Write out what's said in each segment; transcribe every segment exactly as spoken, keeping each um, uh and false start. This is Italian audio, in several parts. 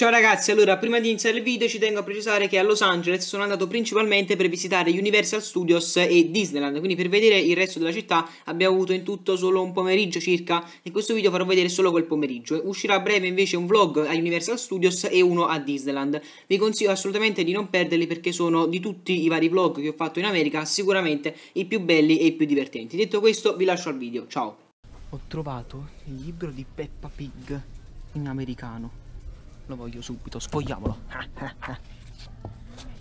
Ciao ragazzi, allora prima di iniziare il video ci tengo a precisare che a Los Angeles sono andato principalmente per visitare Universal Studios e Disneyland, quindi per vedere il resto della città abbiamo avuto in tutto solo un pomeriggio circa. In questo video farò vedere solo quel pomeriggio. Uscirà a breve invece un vlog a Universal Studios e uno a Disneyland. Vi consiglio assolutamente di non perderli perché sono, di tutti i vari vlog che ho fatto in America, sicuramente i più belli e i più divertenti. Detto questo vi lascio al video, ciao! Ho trovato il libro di Peppa Pig in americano. Lo voglio subito, sfogliamolo.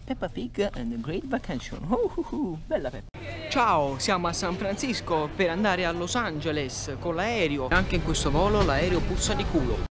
Peppa Pig and the Great Vacation. Oh, oh, oh, bella Peppa. Ciao, siamo a San Francisco per andare a Los Angeles con l'aereo. Anche in questo volo l'aereo puzza di culo.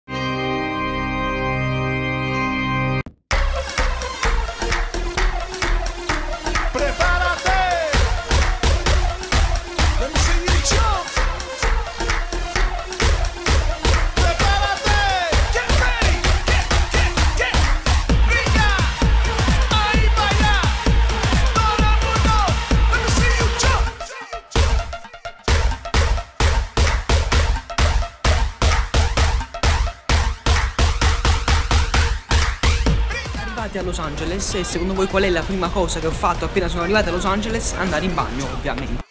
A Los Angeles, e secondo voi qual è la prima cosa che ho fatto appena sono arrivata a Los Angeles? Andare in bagno, ovviamente.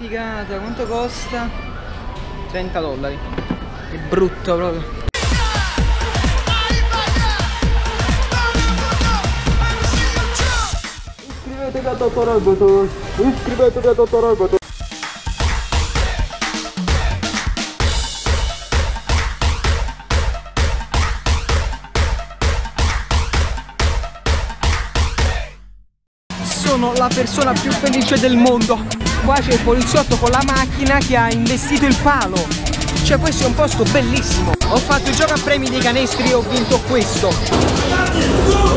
Figata, quanto costa? trenta dollari. È brutto proprio. Iscrivetevi a Totoroboto! Iscrivetevi a Totoroboto! Sono la persona più felice del mondo! Qua c'è il poliziotto con la macchina che ha investito il palo. Cioè questo è un posto bellissimo. Ho fatto il gioco a premi dei canestri e ho vinto questo.